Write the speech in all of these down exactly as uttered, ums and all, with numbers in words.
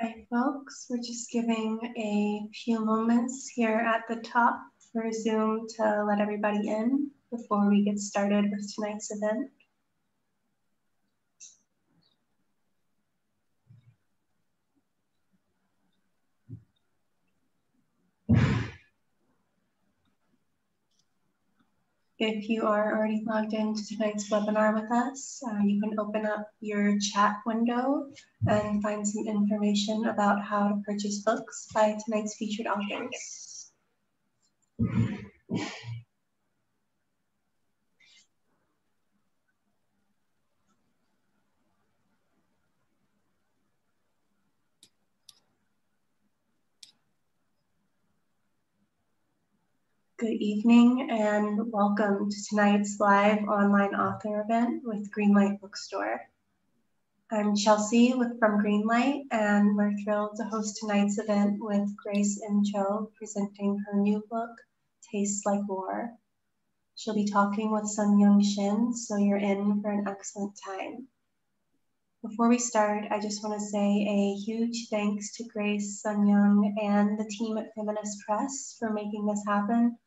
Hi, folks. We're just giving a few moments here at the top for Zoom to let everybody in before we get started with tonight's event. If you are already logged into tonight's webinar with us, uh, you can open up your chat window and find some information about how to purchase books by tonight's featured authors. Good evening and welcome to tonight's live online author event with Greenlight Bookstore. I'm Chelsea with, from Greenlight, and we're thrilled to host tonight's event with Grace M. Cho presenting her new book, Tastes Like War. She'll be talking with Sun Yung Shin, so you're in for an excellent time. Before we start, I just want to say a huge thanks to Grace, Sun Yung, and the team at Feminist Press for making this happen,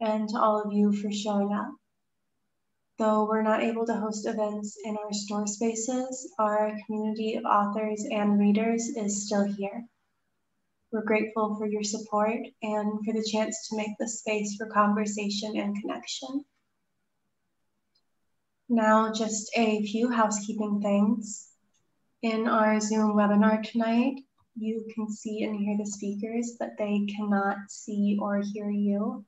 and to all of you for showing up. Though we're not able to host events in our store spaces, our community of authors and readers is still here. We're grateful for your support and for the chance to make this space for conversation and connection. Now, just a few housekeeping things. In our Zoom webinar tonight, you can see and hear the speakers, but they cannot see or hear you.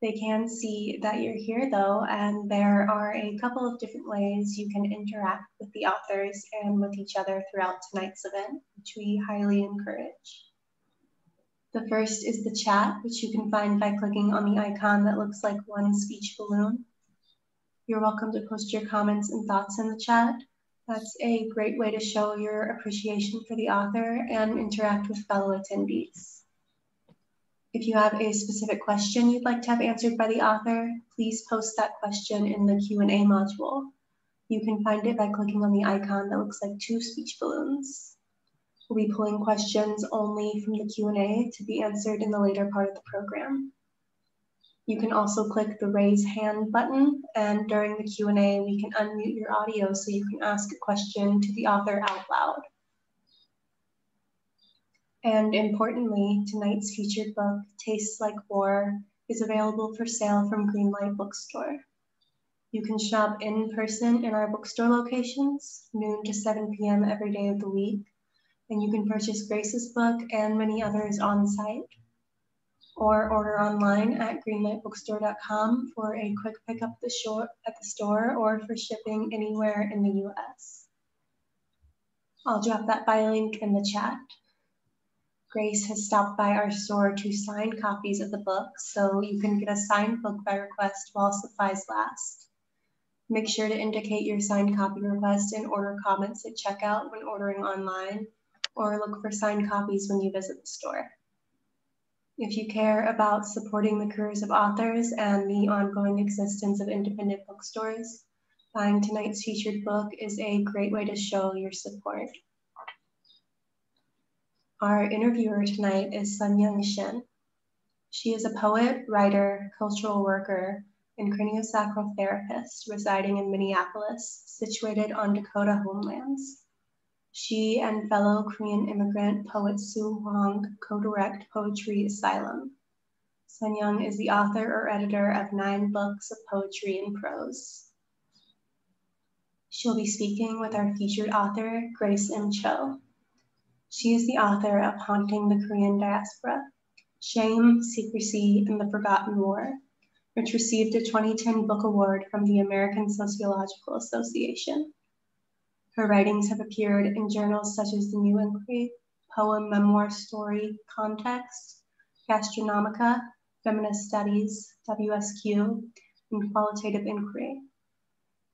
They can see that you're here though, and there are a couple of different ways you can interact with the authors and with each other throughout tonight's event, which we highly encourage. The first is the chat, which you can find by clicking on the icon that looks like one speech balloon. You're welcome to post your comments and thoughts in the chat. That's a great way to show your appreciation for the author and interact with fellow attendees. If you have a specific question you'd like to have answered by the author, please post that question in the Q and A module. You can find it by clicking on the icon that looks like two speech balloons. We'll be pulling questions only from the Q and A to be answered in the later part of the program. You can also click the raise hand button, and during the Q and A, we can unmute your audio so you can ask a question to the author out loud. And importantly, tonight's featured book, Tastes Like War, is available for sale from Greenlight Bookstore. You can shop in person in our bookstore locations, noon to seven p m every day of the week, and you can purchase Grace's book and many others on site, or order online at greenlight bookstore dot com for a quick pickup at the store or for shipping anywhere in the U S. I'll drop that buy link in the chat. Grace has stopped by our store to sign copies of the book, so you can get a signed book by request while supplies last. Make sure to indicate your signed copy request and order comments at checkout when ordering online, or look for signed copies when you visit the store. If you care about supporting the careers of authors and the ongoing existence of independent bookstores, buying tonight's featured book is a great way to show your support. Our interviewer tonight is Sun Yung Shin. She is a poet, writer, cultural worker, and craniosacral therapist residing in Minneapolis, situated on Dakota homelands. She and fellow Korean immigrant poet Sue Hong co-direct Poetry Asylum. Sun Yung is the author or editor of nine books of poetry and prose. She'll be speaking with our featured author, Grace M. Cho. She is the author of Haunting the Korean Diaspora, Shame, Secrecy, and the Forgotten War, which received a twenty ten book award from the American Sociological Association. Her writings have appeared in journals such as The New Inquiry, Poem, Memoir, Story, Contexts, Gastronomica, Feminist Studies, W S Q, and Qualitative Inquiry.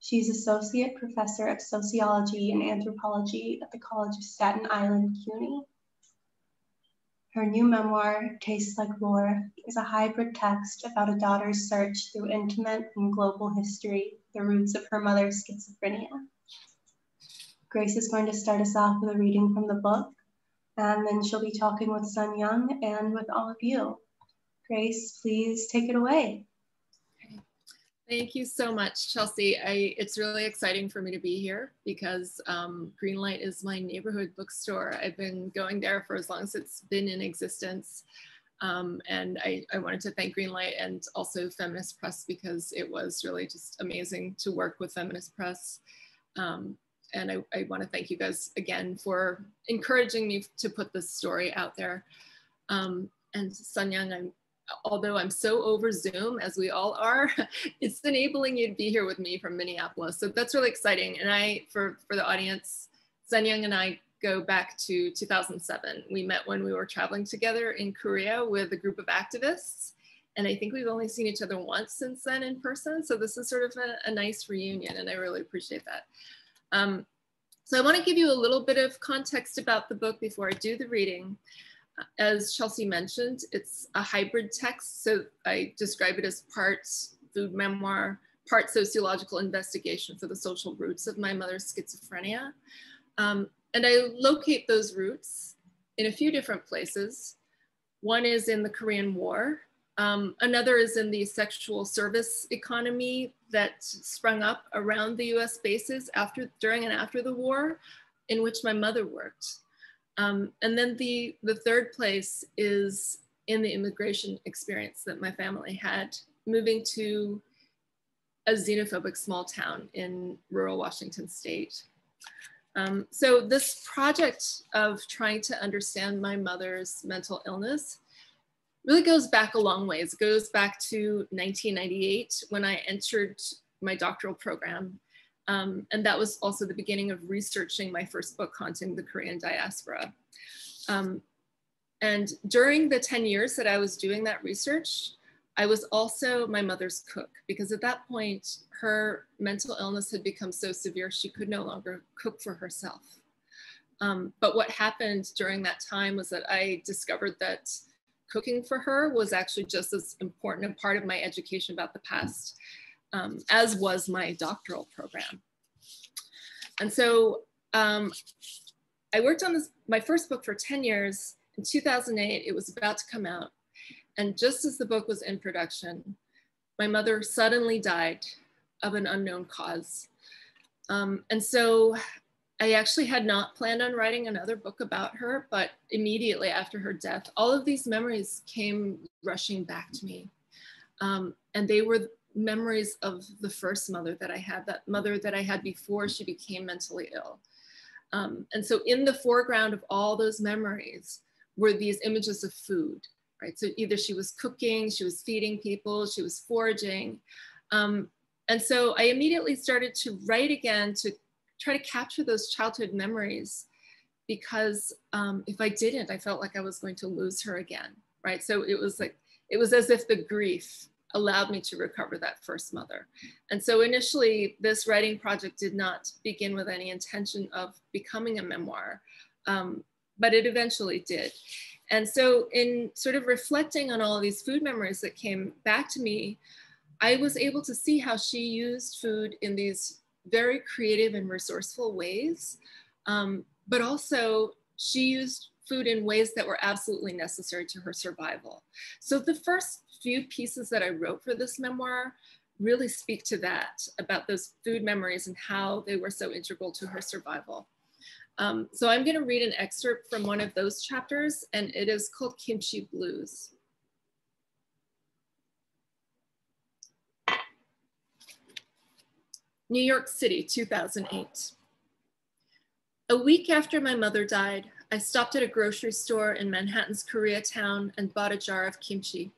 She is Associate Professor of Sociology and Anthropology at the College of Staten Island, C U N Y. Her new memoir, Tastes Like War, is a hybrid text about a daughter's search through intimate and global history, the roots of her mother's schizophrenia. Grace is going to start us off with a reading from the book, and then she'll be talking with Sun Yung and with all of you. Grace, please take it away. Thank you so much, Chelsea. I, it's really exciting for me to be here because um, Greenlight is my neighborhood bookstore. I've been going there for as long as it's been in existence. Um, and I, I wanted to thank Greenlight and also Feminist Press because it was really just amazing to work with Feminist Press. Um, and I, I want to thank you guys again for encouraging me to put this story out there. Um, and Sun Yung, I'm although I'm so over Zoom, as we all are, it's enabling you to be here with me from Minneapolis. So that's really exciting. And I, for, for the audience, Sun Yung and I go back to two thousand seven. We met when we were traveling together in Korea with a group of activists. And I think we've only seen each other once since then in person. So this is sort of a, a nice reunion, and I really appreciate that. Um, so I want to give you a little bit of context about the book before I do the reading. As Chelsea mentioned, it's a hybrid text, so I describe it as part food memoir, part sociological investigation for the social roots of my mother's schizophrenia. Um, and I locate those roots in a few different places. One is in the Korean War. Um, another is in the sexual service economy that sprung up around the U S bases after, during and after the war, in which my mother worked. Um, and then the, the third place is in the immigration experience that my family had, moving to a xenophobic small town in rural Washington state. Um, so this project of trying to understand my mother's mental illness really goes back a long ways. It goes back to nineteen ninety-eight when I entered my doctoral program. Um, and that was also the beginning of researching my first book, Haunting the Korean Diaspora. Um, and during the ten years that I was doing that research, I was also my mother's cook, because at that point, her mental illness had become so severe, she could no longer cook for herself. Um, but what happened during that time was that I discovered that cooking for her was actually just as important a part of my education about the past Um, as was my doctoral program. And so um, I worked on this, my first book for ten years. In two thousand eight, it was about to come out. And just as the book was in production, my mother suddenly died of an unknown cause. Um, and so I actually had not planned on writing another book about her, but immediately after her death, all of these memories came rushing back to me. Um, and they were memories of the first mother that I had, that mother that I had before she became mentally ill. Um, and so in the foreground of all those memories were these images of food, right? So either she was cooking, she was feeding people, she was foraging. Um, and so I immediately started to write again to try to capture those childhood memories, because um, if I didn't, I felt like I was going to lose her again, right? So it was like, it was as if the grief allowed me to recover that first mother. And so initially, this writing project did not begin with any intention of becoming a memoir, um, but it eventually did. And so in sort of reflecting on all of these food memories that came back to me, I was able to see how she used food in these very creative and resourceful ways, um, but also she used food in ways that were absolutely necessary to her survival. So the first few pieces that I wrote for this memoir really speak to that, about those food memories and how they were so integral to her survival. Um, so I'm going to read an excerpt from one of those chapters, and it is called Kimchi Blues. New York City, two thousand eight. A week after my mother died, I stopped at a grocery store in Manhattan's Koreatown and bought a jar of kimchi.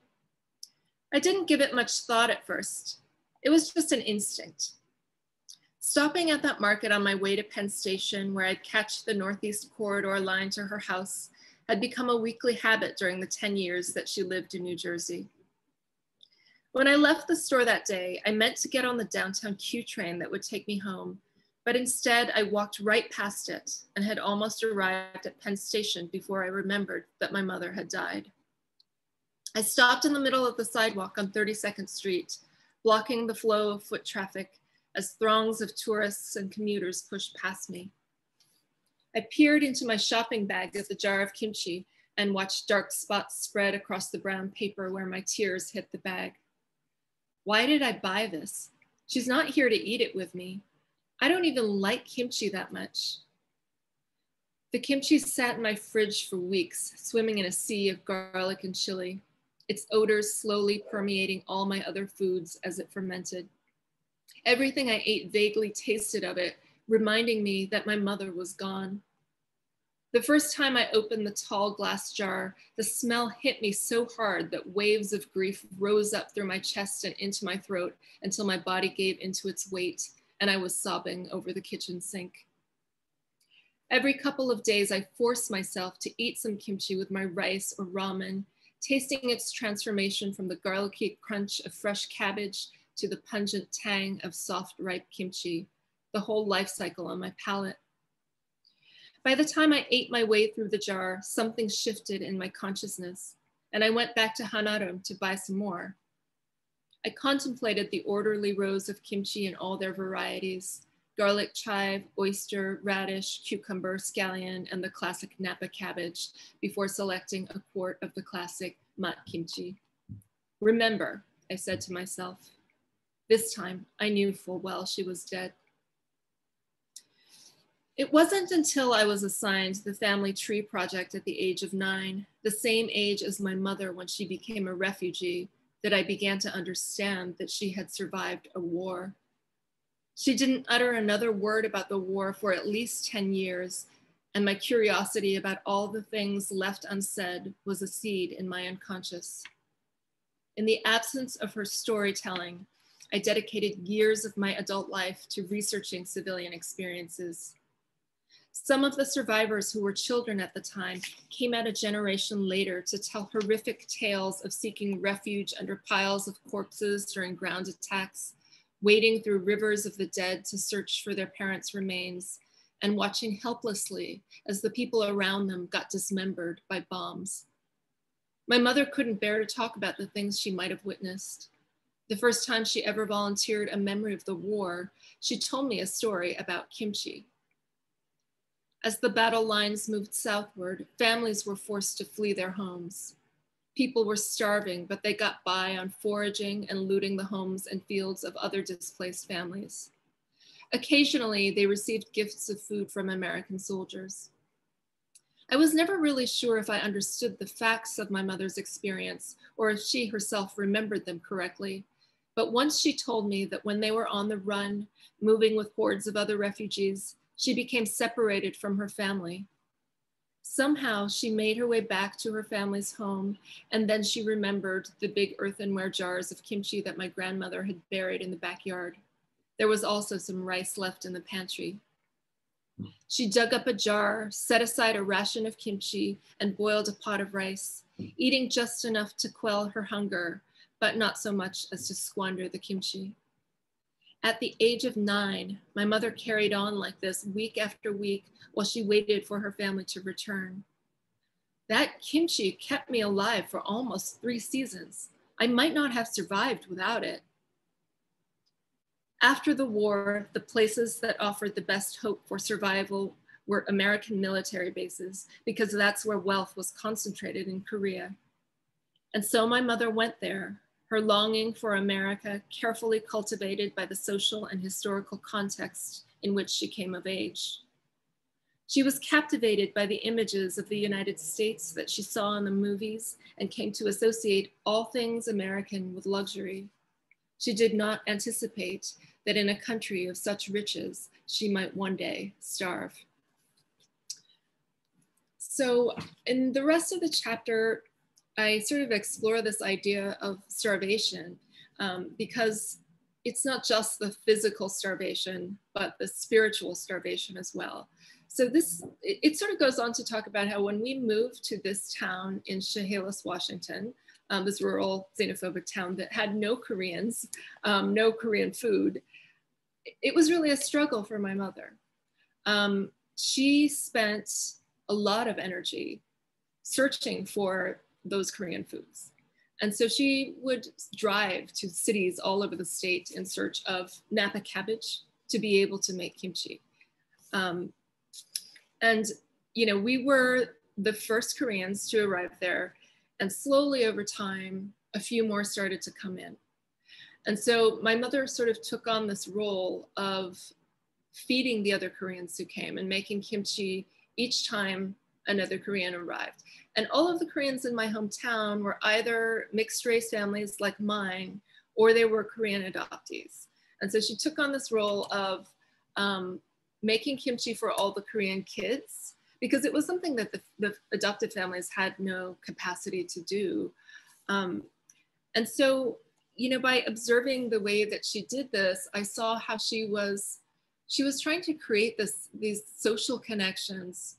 I didn't give it much thought at first. It was just an instinct. Stopping at that market on my way to Penn Station, where I'd catch the Northeast Corridor line to her house, had become a weekly habit during the ten years that she lived in New Jersey. When I left the store that day, I meant to get on the downtown Q train that would take me home, but instead I walked right past it and had almost arrived at Penn Station before I remembered that my mother had died. I stopped in the middle of the sidewalk on thirty-second Street, blocking the flow of foot traffic as throngs of tourists and commuters pushed past me. I I peered into my shopping bag at the jar of kimchi and watched dark spots spread across the brown paper where my tears hit the bag. Why did I buy this? She's not here to eat it with me. I don't even like kimchi that much. The kimchi sat in my fridge for weeks, swimming in a sea of garlic and chili, its odors slowly permeating all my other foods as it fermented. Everything I ate vaguely tasted of it, reminding me that my mother was gone. The first time I opened the tall glass jar, the smell hit me so hard that waves of grief rose up through my chest and into my throat until my body gave into its weight, and I was sobbing over the kitchen sink. Every couple of days, I forced myself to eat some kimchi with my rice or ramen, tasting its transformation from the garlicky crunch of fresh cabbage to the pungent tang of soft, ripe kimchi, the whole life cycle on my palate. By the time I ate my way through the jar, something shifted in my consciousness, and I went back to Hanarum to buy some more. I contemplated the orderly rows of kimchi in all their varieties: garlic chive, oyster, radish, cucumber, scallion, and the classic Napa cabbage, before selecting a quart of the classic mat kimchi. Remember, I said to myself. This time, I knew full well she was dead. It wasn't until I was assigned the family tree project at the age of nine, the same age as my mother when she became a refugee, that I began to understand that she had survived a war. She didn't utter another word about the war for at least ten years, and my curiosity about all the things left unsaid was a seed in my unconscious. In the absence of her storytelling, I dedicated years of my adult life to researching civilian experiences. Some of the survivors, who were children at the time, came out a generation later to tell horrific tales of seeking refuge under piles of corpses during ground attacks, wading through rivers of the dead to search for their parents' remains, and watching helplessly as the people around them got dismembered by bombs. My mother couldn't bear to talk about the things she might have witnessed. The first time she ever volunteered a memory of the war, she told me a story about kimchi. As the battle lines moved southward, families were forced to flee their homes. People were starving, but they got by on foraging and looting the homes and fields of other displaced families. Occasionally, they received gifts of food from American soldiers. I was never really sure if I understood the facts of my mother's experience or if she herself remembered them correctly. But once she told me that when they were on the run, moving with hordes of other refugees, she became separated from her family. Somehow she made her way back to her family's home, and then she remembered the big earthenware jars of kimchi that my grandmother had buried in the backyard. There was also some rice left in the pantry. She dug up a jar, set aside a ration of kimchi, and boiled a pot of rice, eating just enough to quell her hunger, but not so much as to squander the kimchi. At the age of nine, my mother carried on like this week after week while she waited for her family to return. That kimchi kept me alive for almost three seasons. I might not have survived without it. After the war, the places that offered the best hope for survival were American military bases, because that's where wealth was concentrated in Korea. And so my mother went there, her longing for America carefully cultivated by the social and historical context in which she came of age. She was captivated by the images of the United States that she saw in the movies and came to associate all things American with luxury. She did not anticipate that in a country of such riches, she might one day starve. So in the rest of the chapter, I sort of explore this idea of starvation um, because it's not just the physical starvation, but the spiritual starvation as well. So this, it, it sort of goes on to talk about how when we moved to this town in Chehalis, Washington, um, this rural xenophobic town that had no Koreans, um, no Korean food, it was really a struggle for my mother. Um, she spent a lot of energy searching for those Korean foods. And so she would drive to cities all over the state in search of Napa cabbage to be able to make kimchi. Um, And, you know, we were the first Koreans to arrive there, and slowly over time, a few more started to come in. And so my mother sort of took on this role of feeding the other Koreans who came and making kimchi each time another Korean arrived. And all of the Koreans in my hometown were either mixed race families like mine, or they were Korean adoptees. And so she took on this role of um, making kimchi for all the Korean kids, because it was something that the, the adopted families had no capacity to do. Um, and so, you know, by observing the way that she did this, I saw how she was, she was trying to create this, these social connections,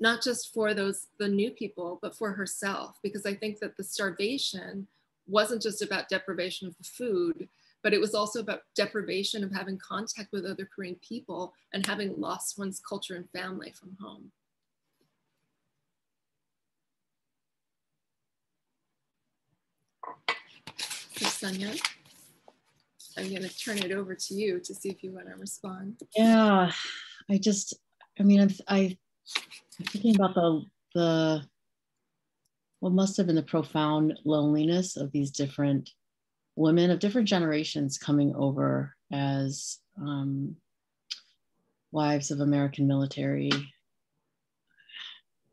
not just for those, the new people, but for herself, because I think that the starvation wasn't just about deprivation of the food, but it was also about deprivation of having contact with other Korean people and having lost one's culture and family from home. So Sun Yung, I'm gonna turn it over to you to see if you wanna respond. Yeah, I just, I mean, I'm, I, I'm thinking about the, the, what must have been the profound loneliness of these different women of different generations coming over as um, wives of American military,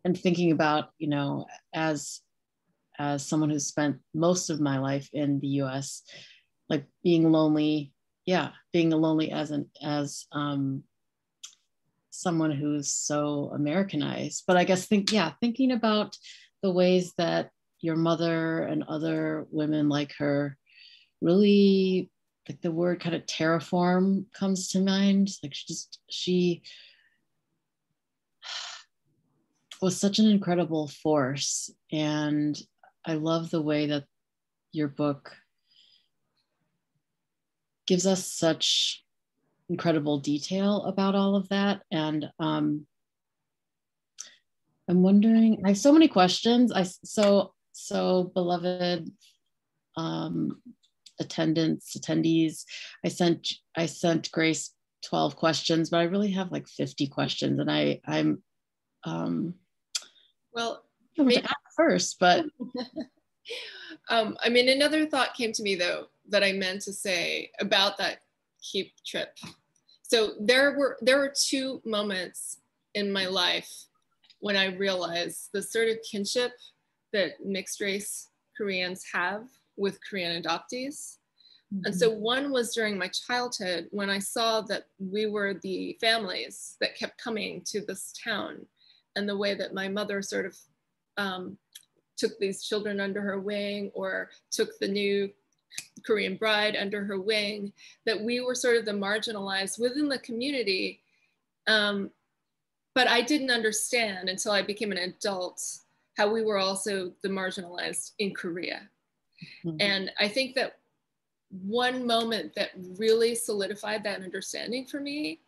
and thinking about, you know, as as someone who spent most of my life in the U S, like being lonely, yeah, being lonely as an as um, someone who's so Americanized. But I guess think yeah, thinking about the ways that your mother and other women like her really, like the word kind of terraform comes to mind. Like she just, she was such an incredible force. And I love the way that your book gives us such incredible detail about all of that. And um, I'm wondering, I have so many questions. I so, so beloved, um, attendants, attendees, I sent I sent Grace twelve questions, but I really have like fifty questions, and I I'm um, well I'm maybe, ask first, but um, I mean, another thought came to me though that I meant to say about that keep trip. So there were there were two moments in my life when I realized the sort of kinship that mixed race Koreans have with Korean adoptees. Mm-hmm. And so one was during my childhood when I saw that we were the families that kept coming to this town, and the way that my mother sort of um, took these children under her wing, or took the new Korean bride under her wing, that we were sort of the marginalized within the community. Um, but I didn't understand until I became an adult how we were also the marginalized in Korea. Mm-hmm. And I think that one moment that really solidified that understanding for me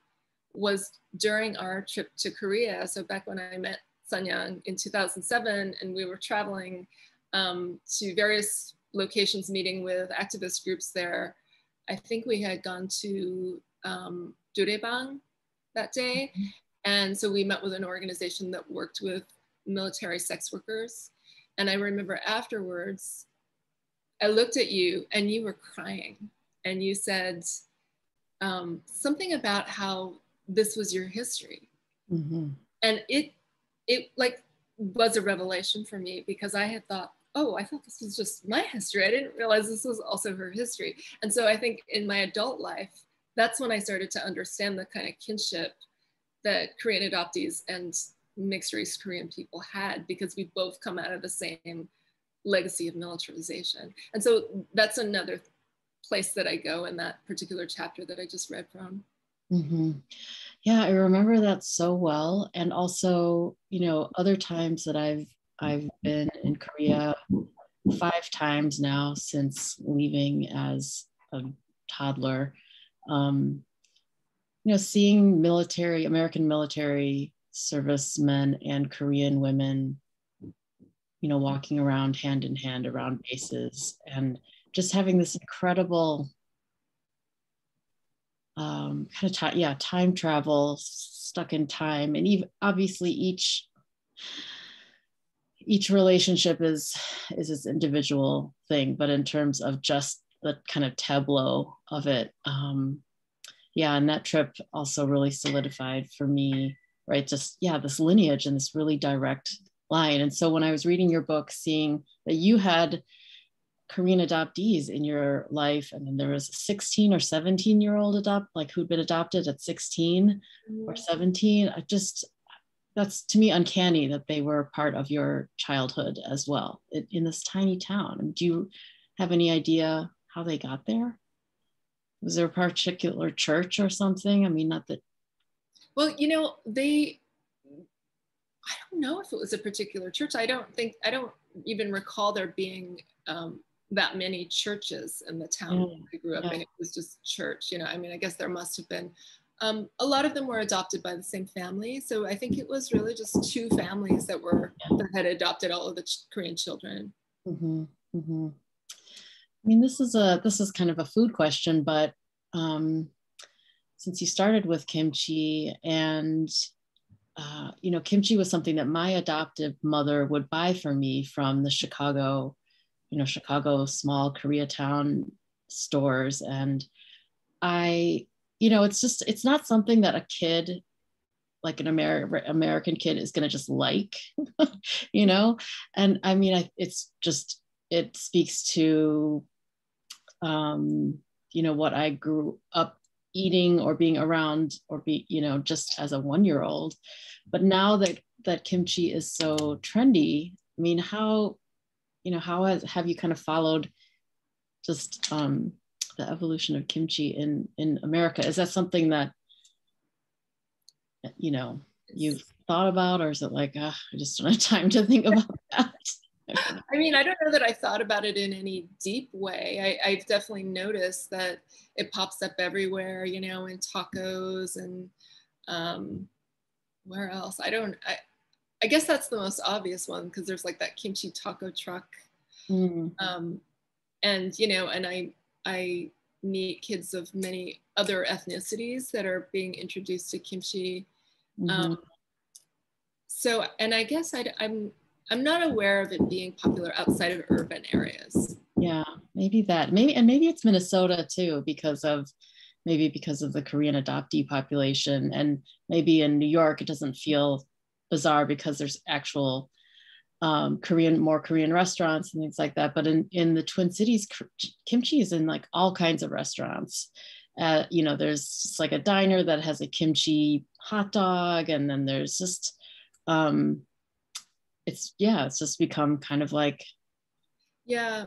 was during our trip to Korea. So back when I met Sun Yung in two thousand seven, and we were traveling um, to various locations, meeting with activist groups there. I think we had gone to um, Durebang that day. Mm-hmm. And so we met with an organization that worked with military sex workers. And I remember afterwards, I looked at you and you were crying, and you said um, something about how this was your history. Mm-hmm. And it, it like was a revelation for me, because I had thought, oh, I thought this was just my history. I didn't realize this was also her history. And so I think in my adult life, that's when I started to understand the kind of kinship that Korean adoptees and mixed race Korean people had, because we both come out of the same legacy of militarization. And so that's another place that I go in that particular chapter that I just read from. Mm-hmm. Yeah, I remember that so well. And also, you know, other times that I've, I've been in Korea, five times now since leaving as a toddler, um, you know, seeing military, American military servicemen and Korean women, you know, walking around hand in hand around bases, and just having this incredible um, kind of time, yeah, time travel, stuck in time. And even obviously each, each relationship is, is its individual thing, but in terms of just the kind of tableau of it, um, yeah, and that trip also really solidified for me, right? Just, yeah, this lineage and this really direct line. And so when I was reading your book, seeing that you had Korean adoptees in your life, and then there was a sixteen or seventeen year old adopt, like who'd been adopted at sixteen yeah. or seventeen, I just, that's to me uncanny that they were part of your childhood as well in, in this tiny town. Do you have any idea how they got there? Was there a particular church or something? I mean, not that. Well, you know, they, I don't know if it was a particular church. I don't think, I don't even recall there being um, that many churches in the town yeah. that I grew up yeah. in. It was just church, you know, I mean, I guess there must have been. Um, a lot of them were adopted by the same family. So I think it was really just two families that were, yeah. that had adopted all of the ch- Korean children. Mm-hmm. Mm-hmm. I mean, this is a this is kind of a food question, but um, since you started with kimchi, and uh, you know, kimchi was something that my adoptive mother would buy for me from the Chicago, you know, Chicago small Koreatown stores, and I, you know, it's just it's not something that a kid, like an Amer- American kid, is going to just like, you know, and I mean, I, it's just it speaks to. Um, you know, what I grew up eating or being around or be, you know, just as a one-year-old. But now that that kimchi is so trendy, I mean, how, you know, how has, have you kind of followed just um, the evolution of kimchi in, in America? Is that something that, you know, you've thought about, or is it like, ah, I just don't have time to think about that? I mean, I don't know that I thought about it in any deep way. I, I've definitely noticed that it pops up everywhere, you know, in tacos and um, where else? I don't, I, I guess that's the most obvious one, because there's like that kimchi taco truck. Mm-hmm. Um, and, you know, and I, I meet kids of many other ethnicities that are being introduced to kimchi. Mm-hmm. Um, so, and I guess I, I'm, I'm not aware of it being popular outside of urban areas. Yeah, maybe that, maybe, and maybe it's Minnesota too, because of, maybe because of the Korean adoptee population, and maybe in New York, it doesn't feel bizarre because there's actual um, Korean, more Korean restaurants and things like that. But in, in the Twin Cities, kimchi is in like all kinds of restaurants. Uh, you know, there's just like a diner that has a kimchi hot dog, and then there's just, um, it's, yeah, it's just become kind of like, yeah,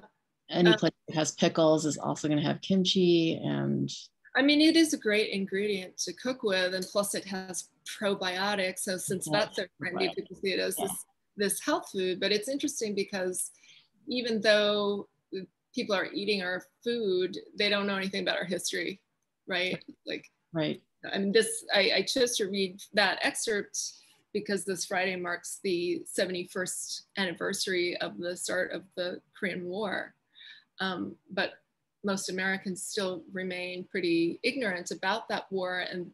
any place um, that has pickles is also going to have kimchi. And I mean, it is a great ingredient to cook with, and plus it has probiotics. So since yeah, that's so trendy, people see it as yeah. this, this health food. But it's interesting because even though people are eating our food, they don't know anything about our history, right? Like, right. I mean, this, I, I chose to read that excerpt because this Friday marks the seventy-first anniversary of the start of the Korean War. Um, but most Americans still remain pretty ignorant about that war and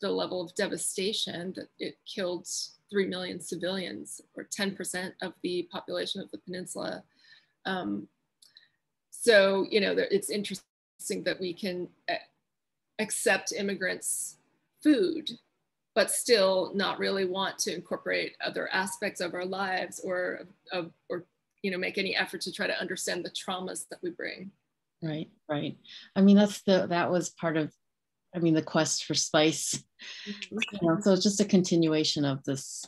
the level of devastation that it killed three million civilians, or ten percent of the population of the peninsula. Um, so, you know, it's interesting that we can accept immigrants' food but still not really want to incorporate other aspects of our lives, or, of, or you know, make any effort to try to understand the traumas that we bring. Right, right. I mean, that's the, that was part of, I mean, the quest for spice. Mm-hmm. You know, so it's just a continuation of this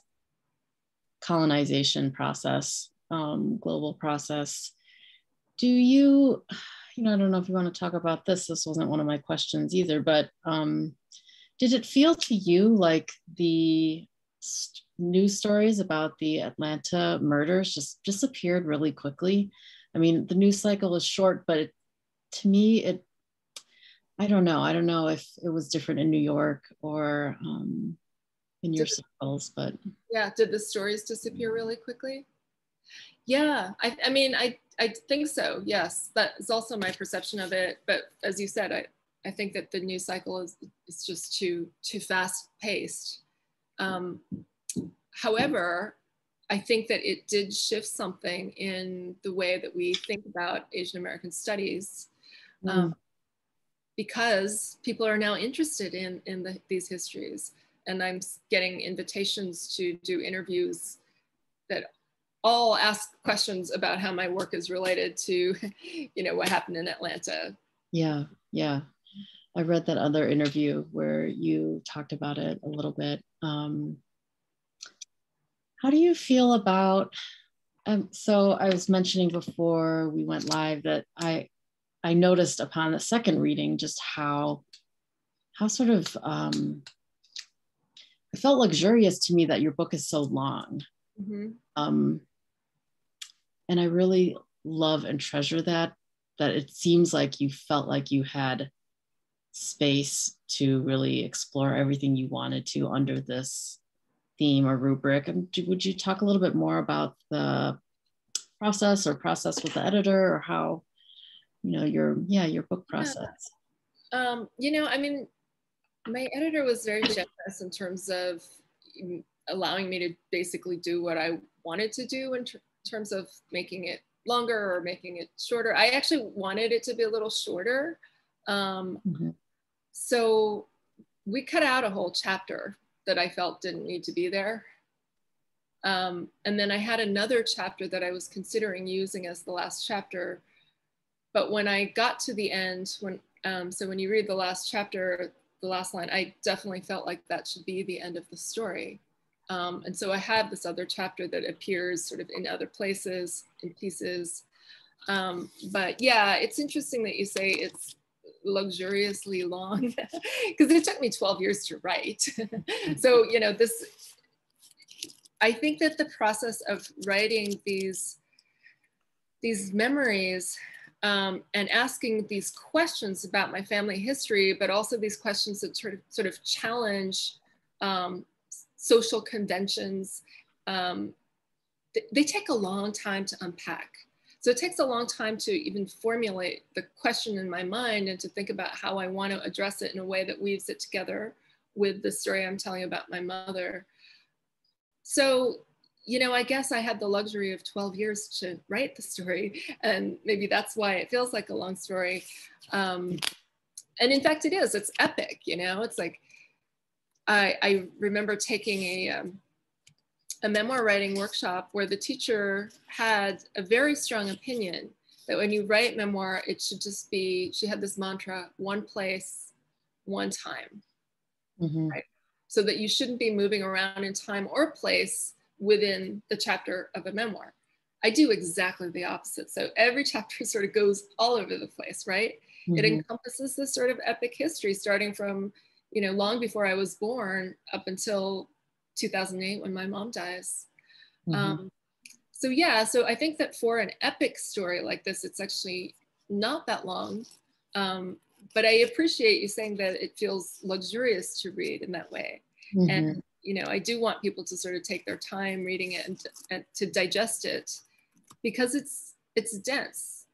colonization process, um, global process. Do you, you know, I don't know if you want to talk about this. This wasn't one of my questions either, but, um, did it feel to you like the st- news stories about the Atlanta murders just disappeared really quickly? I mean, the news cycle was short, but it, to me, it, I don't know. I don't know if it was different in New York or um, in your did, circles, but. Yeah, did the stories disappear really quickly? Yeah, I, I mean, I, I think so, yes. That is also my perception of it. But as you said, I, I think that the news cycle is, is just too, too fast paced. Um, however, I think that it did shift something in the way that we think about Asian American studies, um, mm. because people are now interested in, in the, these histories. And I'm getting invitations to do interviews that all ask questions about how my work is related to, you know, what happened in Atlanta. Yeah, yeah. I read that other interview where you talked about it a little bit. Um, how do you feel about, um, so I was mentioning before we went live that I, I noticed upon the second reading just how, how sort of, um, it felt luxurious to me that your book is so long. Mm-hmm. um, and I really love and treasure that, that it seems like you felt like you had space to really explore everything you wanted to under this theme or rubric. And would you talk a little bit more about the process or process with the editor, or how, you know, your, yeah, your book process? Yeah. Um, you know, I mean, my editor was very generous in terms of allowing me to basically do what I wanted to do in ter terms of making it longer or making it shorter. I actually wanted it to be a little shorter. Um, mm-hmm. So we cut out a whole chapter that I felt didn't need to be there. Um, and then I had another chapter that I was considering using as the last chapter. But when I got to the end, when um, so when you read the last chapter, the last line, I definitely felt like that should be the end of the story. Um, and so I have this other chapter that appears sort of in other places, in pieces. Um, but yeah, it's interesting that you say it's luxuriously long, because it took me twelve years to write. So, you know, this, I think that the process of writing these, these memories Um, and asking these questions about my family history, but also these questions that sort of, sort of challenge um, social conventions. Um, th they take a long time to unpack. So it takes a long time to even formulate the question in my mind and to think about how I want to address it in a way that weaves it together with the story I'm telling about my mother. So, you know, I guess I had the luxury of twelve years to write the story, and maybe that's why it feels like a long story. Um, and in fact, it is, it's epic, you know? It's like, I, I remember taking a, um, a memoir writing workshop where the teacher had a very strong opinion that when you write memoir, it should just be, she had this mantra, one place, one time, mm-hmm. right? So that you shouldn't be moving around in time or place within the chapter of a memoir. I do exactly the opposite. So every chapter sort of goes all over the place, right? Mm-hmm. It encompasses this sort of epic history starting from, you know, long before I was born up until two thousand eight when my mom dies. Mm-hmm. Um, so yeah, so I think that for an epic story like this, it's actually not that long, um, but I appreciate you saying that it feels luxurious to read in that way. Mm-hmm. And you know, I do want people to sort of take their time reading it and, and to digest it, because it's it's dense.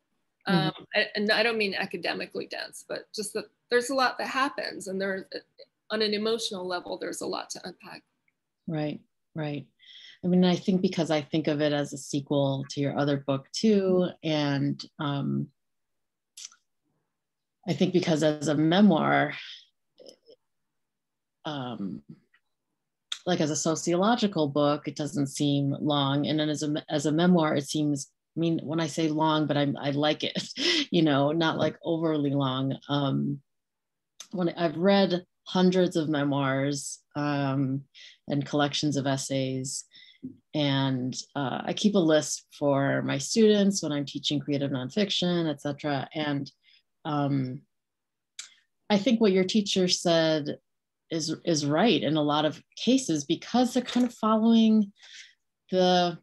Um, mm-hmm. And I don't mean academically dense, but just that there's a lot that happens, and there, on an emotional level, there's a lot to unpack. Right, right. I mean, I think because I think of it as a sequel to your other book too, and um, I think because as a memoir, um, like as a sociological book, it doesn't seem long. And then as a, as a memoir, it seems, I mean, when I say long, but I'm, I like it, you know, not like overly long. Um, when I've read hundreds of memoirs um, and collections of essays, and uh, I keep a list for my students when I'm teaching creative nonfiction, et cetera. And um, I think what your teacher said is is right in a lot of cases, because they're kind of following the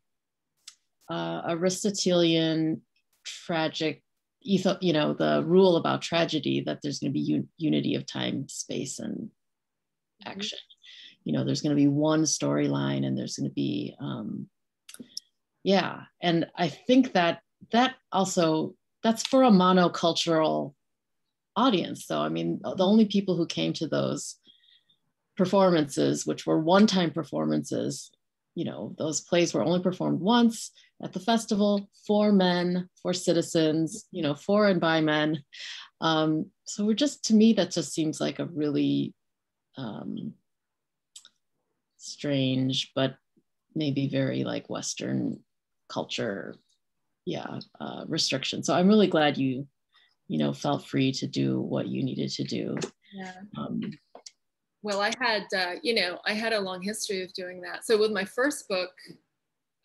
uh, Aristotelian tragic, you know, the rule about tragedy that there's going to be un unity of time, space, and action. You know, there's going to be one storyline, and there's going to be, um, yeah. And I think that that also, that's for a monocultural audience, though. I mean, the only people who came to those performances, which were one-time performances, you know, those plays were only performed once at the festival for men, for citizens, you know, for and by men. Um, so we're just, to me, that just seems like a really um, strange, but maybe very like Western culture, yeah, uh, restriction. So I'm really glad you, you know, felt free to do what you needed to do. Yeah. Um, Well, I had, uh, you know, I had a long history of doing that. So with my first book,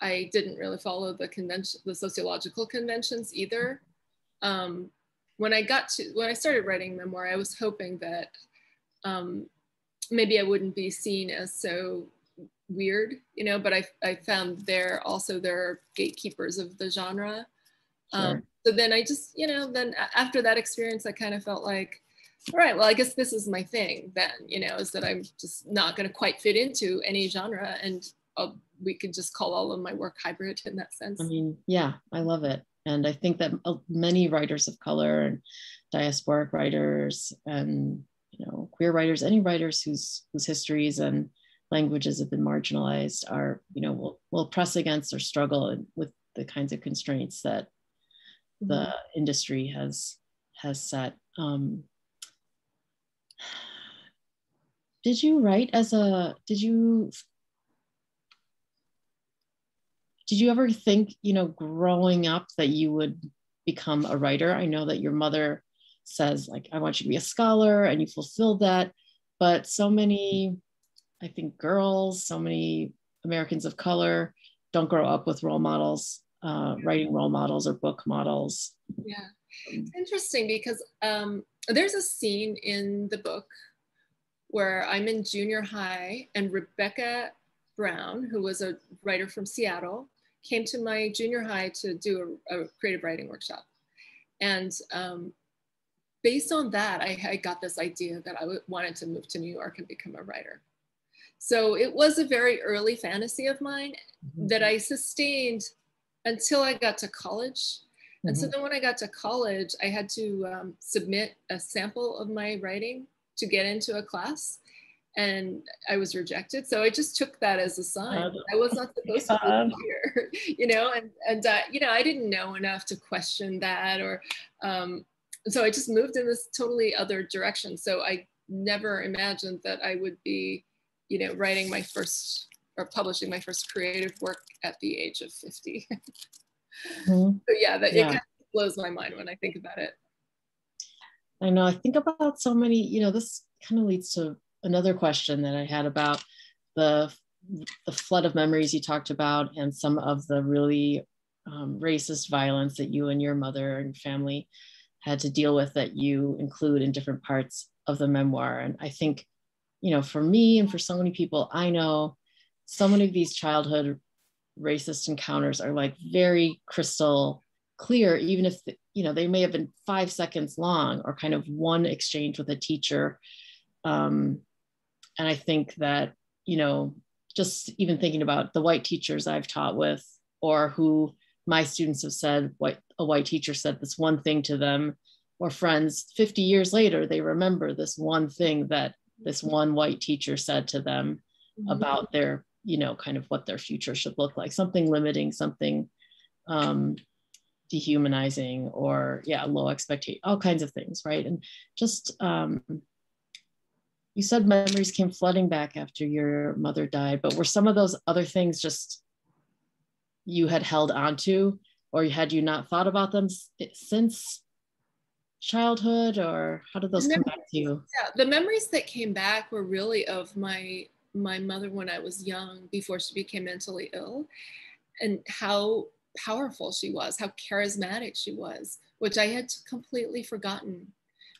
I didn't really follow the convention, the sociological conventions either. Um, when I got to, when I started writing memoir, I was hoping that um, maybe I wouldn't be seen as so weird, you know, but I, I found there also there are gatekeepers of the genre. Um, sure. So then I just, you know, then after that experience, I kind of felt like, all right, well, I guess this is my thing then, you know, is that I'm just not going to quite fit into any genre, and I'll, we could just call all of my work hybrid in that sense. I mean, yeah, I love it. And I think that many writers of color and diasporic writers and, you know, queer writers, any writers whose whose histories and languages have been marginalized are, you know, will, will press against or struggle with the kinds of constraints that the mm-hmm. industry has, has set. Um, Did you write as a, did you, did you ever think, you know, growing up that you would become a writer? I know that your mother says like, I want you to be a scholar, and you fulfilled that. But so many, I think girls, so many Americans of color don't grow up with role models, uh, writing role models or book models. Yeah, it's interesting because um, there's a scene in the book where I'm in junior high, and Rebecca Brown, who was a writer from Seattle, came to my junior high to do a, a creative writing workshop. And um, based on that, I, I got this idea that I wanted to move to New York and become a writer. So it was a very early fantasy of mine mm-hmm. that I sustained until I got to college. Mm-hmm. And so then when I got to college, I had to um, submit a sample of my writing to get into a class, and I was rejected. So I just took that as a sign. I was not supposed to be here, you know, and, and uh, you know, I didn't know enough to question that, or, um, so I just moved in this totally other direction. So I never imagined that I would be, you know, writing my first, or publishing my first creative work at the age of fifty. mm-hmm. So yeah, that yeah. It kind of blows my mind when I think about it. I know, I think about so many, you know, this kind of leads to another question that I had about the, the flood of memories you talked about, and some of the really um, racist violence that you and your mother and family had to deal with, that you include in different parts of the memoir. And I think, you know, for me and for so many people I know, so many of these childhood racist encounters are like very crystal clear, even if, you know, they may have been five seconds long, or kind of one exchange with a teacher. Um, and I think that, you know, just even thinking about the white teachers I've taught with, or who my students have said, what a white teacher said this one thing to them, or friends fifty years later, they remember this one thing that this one white teacher said to them mm-hmm. about their, you know, kind of what their future should look like, something limiting, something, um, dehumanizing, or yeah, low expectation, all kinds of things, right? And just, um, you said memories came flooding back after your mother died, but were some of those other things just you had held onto, or had you not thought about them since childhood, or how did those come back to you? Yeah, the memories that came back were really of my, my mother when I was young, before she became mentally ill, and how powerful she was, how charismatic she was, which I had completely forgotten,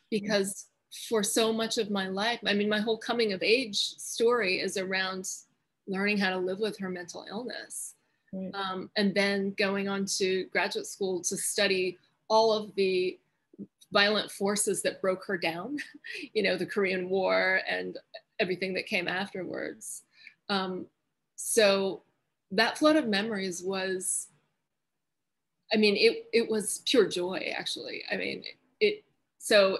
because for so much of my life, I mean, my whole coming of age story is around learning how to live with her mental illness. Right. Um, and then going on to graduate school to study all of the violent forces that broke her down, you know, the Korean War and everything that came afterwards. Um, so that flood of memories was, I mean, it, it was pure joy, actually. I mean, it, so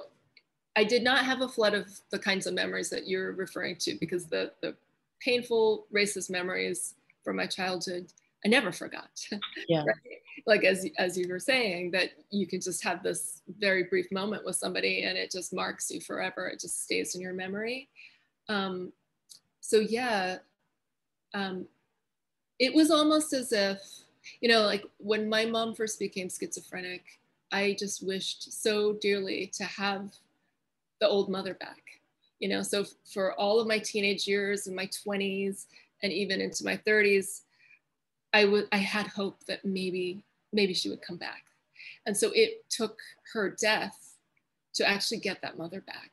I did not have a flood of the kinds of memories that you're referring to, because the, the painful racist memories from my childhood, I never forgot. Yeah. Right? Like as, as you were saying, that you can just have this very brief moment with somebody and it just marks you forever. It just stays in your memory. Um, so yeah, um, it was almost as if, you know, like when my mom first became schizophrenic, I just wished so dearly to have the old mother back, you know? So for all of my teenage years and my twenties and even into my thirties, I would, I had hope that maybe, maybe she would come back. And so it took her death to actually get that mother back,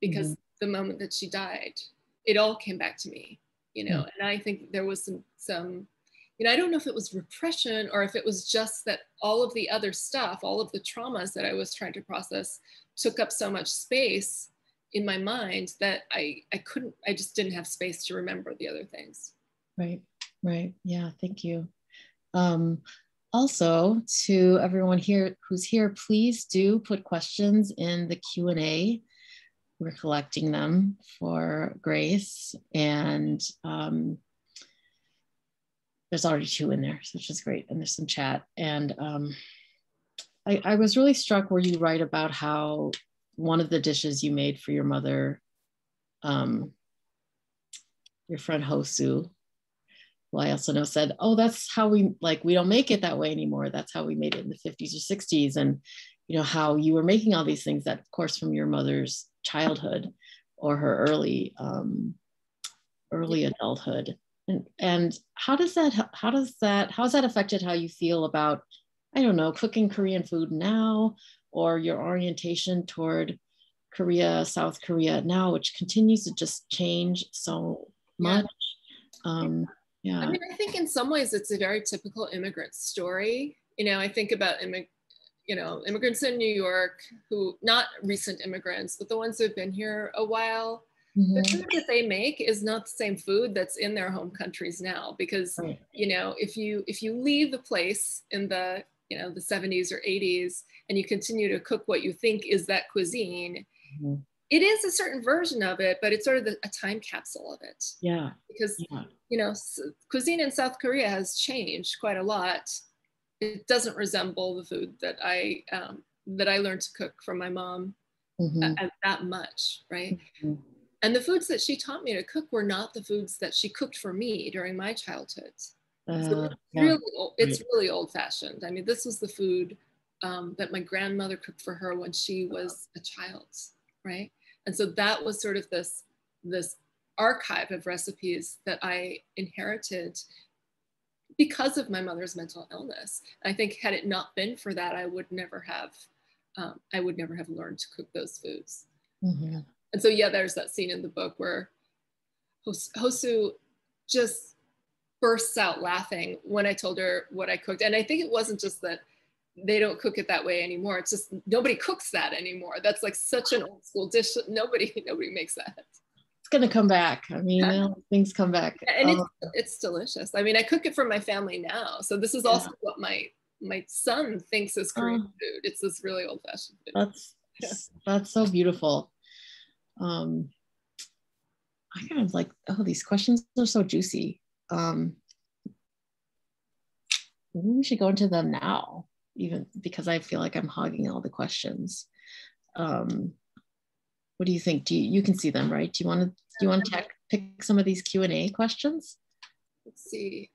because mm-hmm. the moment that she died, it all came back to me, you know? Mm-hmm. And I think there was some, some, you know, I don't know if it was repression or if it was just that all of the other stuff, all of the traumas that I was trying to process took up so much space in my mind that I, I couldn't, I just didn't have space to remember the other things. Right. Right. Yeah. Thank you. Um, also, to everyone here who's here, please do put questions in the Q and A. We're collecting them for Grace, and um, there's already two in there, which is great. And there's some chat. And um, I, I was really struck where you write about how one of the dishes you made for your mother, um, your friend Hosu, well, I also know, said, oh, that's how we, like, we don't make it that way anymore. That's how we made it in the fifties or sixties. And, you know, how you were making all these things that, of course, from your mother's childhood or her early, um, early adulthood. And, and how does that, how does that, how's that affected how you feel about, I don't know, cooking Korean food now, or your orientation toward Korea, South Korea now, which continues to just change so much. Um, Yeah. I mean, I think in some ways it's a very typical immigrant story. You know, I think about, you know, immigrants in New York who, not recent immigrants, but the ones who've been here a while, mm-hmm. the food that they make is not the same food that's in their home countries now. Because, right. you know, if you if you leave a place in the, you know, the seventies or eighties and you continue to cook what you think is that cuisine, mm-hmm. it is a certain version of it, but it's sort of the, a time capsule of it. Yeah. Because, yeah. you know, cuisine in South Korea has changed quite a lot. It doesn't resemble the food that I, um, that I learned to cook from my mom mm-hmm. uh, that much, right? Mm-hmm. And the foods that she taught me to cook were not the foods that she cooked for me during my childhood. Uh, so it's, yeah. really old, it's really old-fashioned. I mean, this was the food um, that my grandmother cooked for her when she was a child. Right, and so that was sort of this this archive of recipes that I inherited because of my mother's mental illness. And I think had it not been for that, I would never have um, I would never have learned to cook those foods. Mm-hmm. And so yeah, there's that scene in the book where Hosu just bursts out laughing when I told her what I cooked, and I think it wasn't just that they don't cook it that way anymore. It's just, nobody cooks that anymore. That's like such an old school dish. Nobody, nobody makes that. It's gonna come back. I mean, yeah. things come back. And um, it's, it's delicious. I mean, I cook it for my family now. So this is also yeah. what my, my son thinks is Korean uh, food. It's this really old fashioned food. That's, yeah. that's so beautiful. Um, I kind of like, oh, these questions are so juicy. Um, maybe we should go into them now. Even because I feel like I'm hogging all the questions. Um, what do you think? Do you, you can see them, right? Do you want to do you want to pick some of these Q and A questions? Let's see.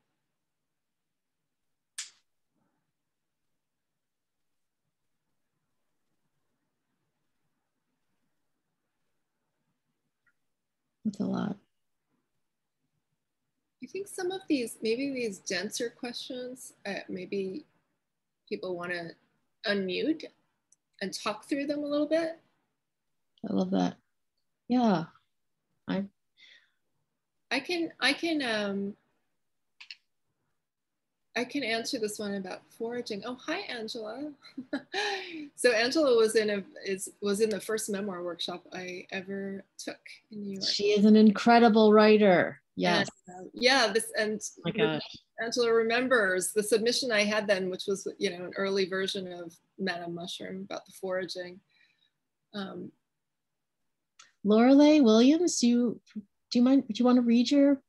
That's a lot. I think some of these, maybe these denser questions, uh, maybe. People want to unmute and talk through them a little bit. I love that. Yeah, I. I can. I can. Um, I can answer this one about foraging. Oh, hi, Angela. So Angela was in a is was in the first memoir workshop I ever took in New York. She is an incredible writer. Yes. And, uh, yeah. This and. Oh my gosh. Angela remembers the submission I had then, which was, you know, an early version of Madame Mushroom about the foraging. Um, Lorelei Williams, do you do you mind? Do you want to read your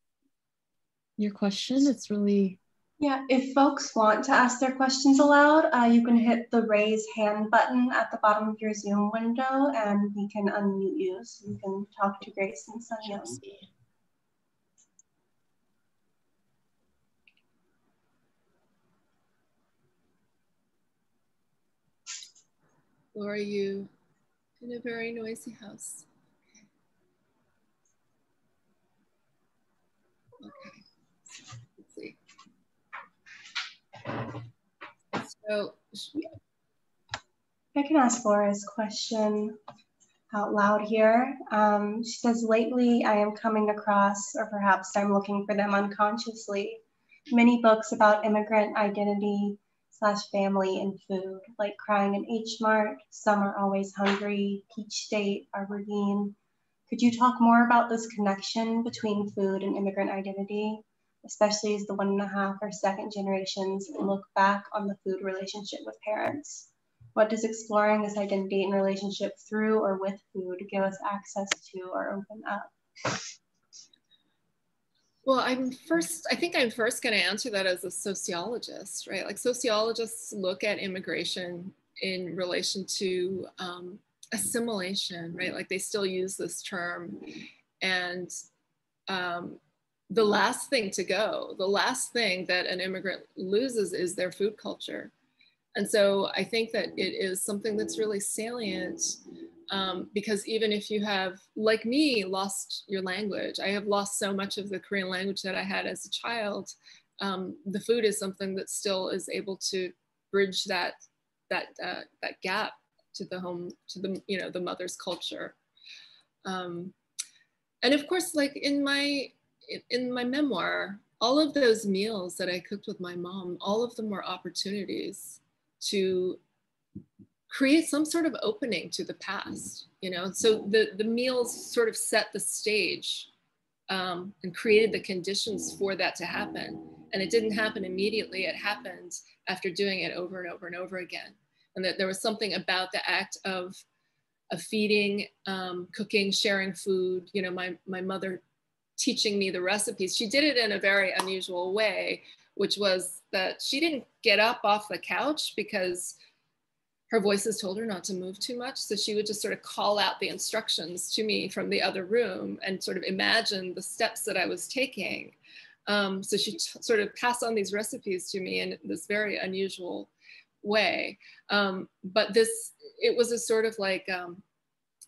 your question? It's really yeah. If folks want to ask their questions aloud, uh, you can hit the raise hand button at the bottom of your Zoom window, and we can unmute you so you can talk to Grace and Sun Yung. Or are you in a very noisy house? Okay. Okay. Let's see. So I can ask Laura's question out loud here. Um, she says, lately I am coming across, or perhaps I'm looking for them unconsciously, many books about immigrant identity slash family and food, like Crying in H Mart, Some Are Always Hungry, Peach State, Aberdeen. Could you talk more about this connection between food and immigrant identity, especially as the one and a half or second generations look back on the food relationship with parents? What does exploring this identity and relationship through or with food give us access to or open up? Well, I'm first, I think I'm first going to answer that as a sociologist, right? Like sociologists look at immigration in relation to um, assimilation, right? Like they still use this term. And um, the last thing to go, the last thing that an immigrant loses is their food culture. And so I think that it is something that's really salient. Um, because even if you have, like me, lost your language, I have lost so much of the Korean language that I had as a child, um, the food is something that still is able to bridge that, that, uh, that gap to the home, to the, you know, the mother's culture. Um, and of course, like in my, in my memoir, all of those meals that I cooked with my mom, all of them were opportunities to create some sort of opening to the past, you know? So the, the meals sort of set the stage um, and created the conditions for that to happen. And it didn't happen immediately, it happened after doing it over and over and over again. And that there was something about the act of, of feeding, um, cooking, sharing food, you know, my, my mother teaching me the recipes. She did it in a very unusual way, which was that she didn't get up off the couch because her voices told her not to move too much. So she would just sort of call out the instructions to me from the other room and sort of imagine the steps that I was taking. Um, so she sort of passed on these recipes to me in this very unusual way. Um, but this, it was a sort of like um,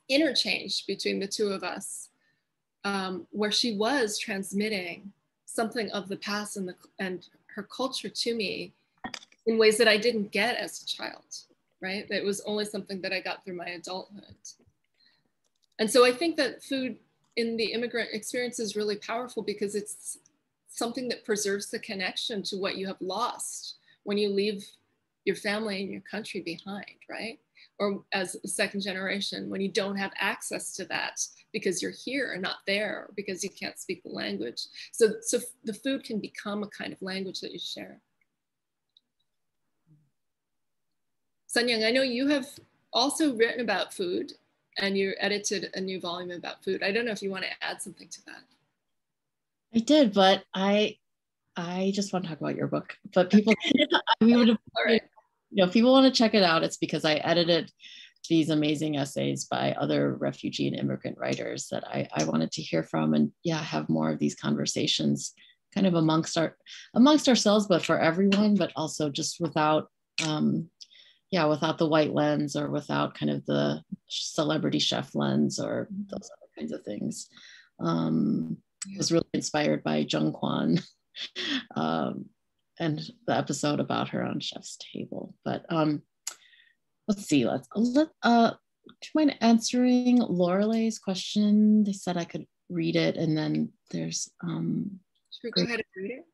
interchange between the two of us um, where she was transmitting something of the past and, the, and her culture to me in ways that I didn't get as a child. Right? That was only something that I got through my adulthood. And so I think that food in the immigrant experience is really powerful because it's something that preserves the connection to what you have lost when you leave your family and your country behind, right? Or as a second generation, when you don't have access to that because you're here and not there, or because you can't speak the language. So, so the food can become a kind of language that you share. Sun Yung, I know you have also written about food and you edited a new volume about food. I don't know if you want to add something to that. I did, but I I just want to talk about your book. But people, I mean, all right. You know, if people want to check it out, it's because I edited these amazing essays by other refugee and immigrant writers that I, I wanted to hear from and yeah, have more of these conversations kind of amongst our amongst ourselves, but for everyone, but also just without um, yeah, without the white lens or without kind of the celebrity chef lens or those other kinds of things. Um, I was really inspired by Jung Kwan um, and the episode about her on Chef's Table. But um, let's see, let's, let, uh, do you mind answering Lorelei's question? They said I could read it and then there's- um, Should we go ahead and read it?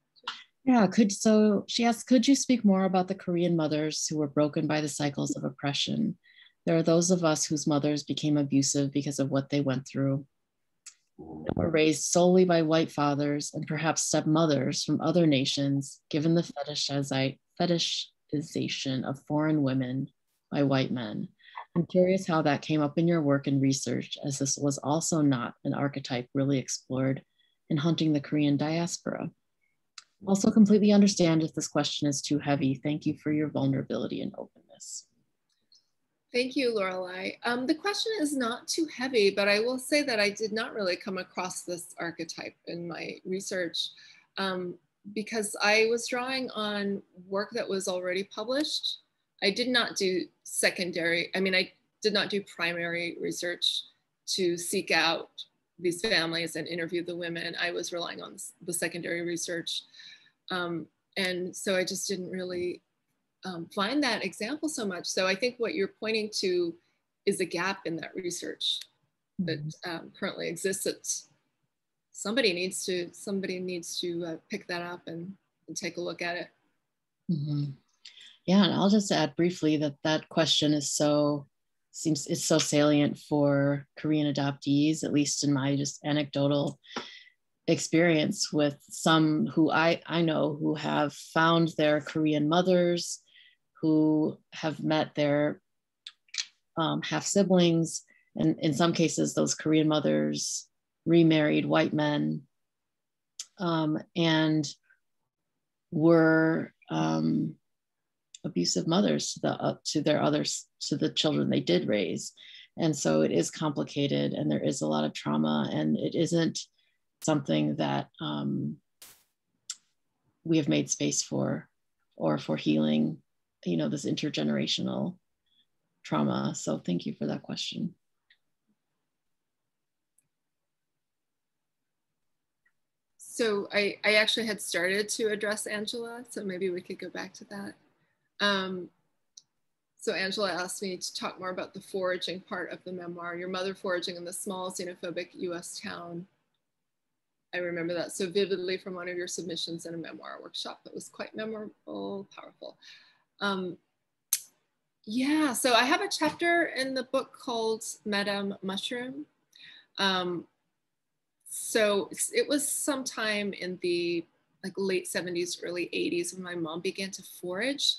Yeah, could so she asked, could you speak more about the Korean mothers who were broken by the cycles of oppression? There are those of us whose mothers became abusive because of what they went through. They were raised solely by white fathers and perhaps stepmothers from other nations, given the fetishization of foreign women by white men. I'm curious how that came up in your work and research, as this was also not an archetype really explored in Haunting the Korean Diaspora. Also completely understand if this question is too heavy. Thank you for your vulnerability and openness. Thank you, Lorelei. Um, the question is not too heavy, but I will say that I did not really come across this archetype in my research um, because I was drawing on work that was already published. I did not do secondary, I mean, I did not do primary research to seek out these families and interview the women. I was relying on the secondary research. Um, and so I just didn't really Um, find that example so much. So I think what you're pointing to is a gap in that research that um, currently exists. It's, somebody needs to, somebody needs to uh, pick that up and, and take a look at it. Mm-hmm. Yeah, and I'll just add briefly that that question is so, seems it's so salient for Korean adoptees, at least in my just anecdotal experience with some who I, I know who have found their Korean mothers, who have met their um, half siblings. And in some cases, those Korean mothers remarried white men um, and were um, abusive mothers to the, uh, to their others, to the children they did raise. And so it is complicated and there is a lot of trauma, and it isn't something that um, we have made space for, or for healing, you know, this intergenerational trauma. So thank you for that question. So I, I actually had started to address Angela, so maybe we could go back to that. Um, so Angela asked me to talk more about the foraging part of the memoir, your mother foraging in the small xenophobic U S town. I remember that so vividly from one of your submissions in a memoir workshop that was quite memorable, powerful. Um, yeah, so I have a chapter in the book called Madame Mushroom. Um, so it was sometime in the like late seventies, early eighties when my mom began to forage,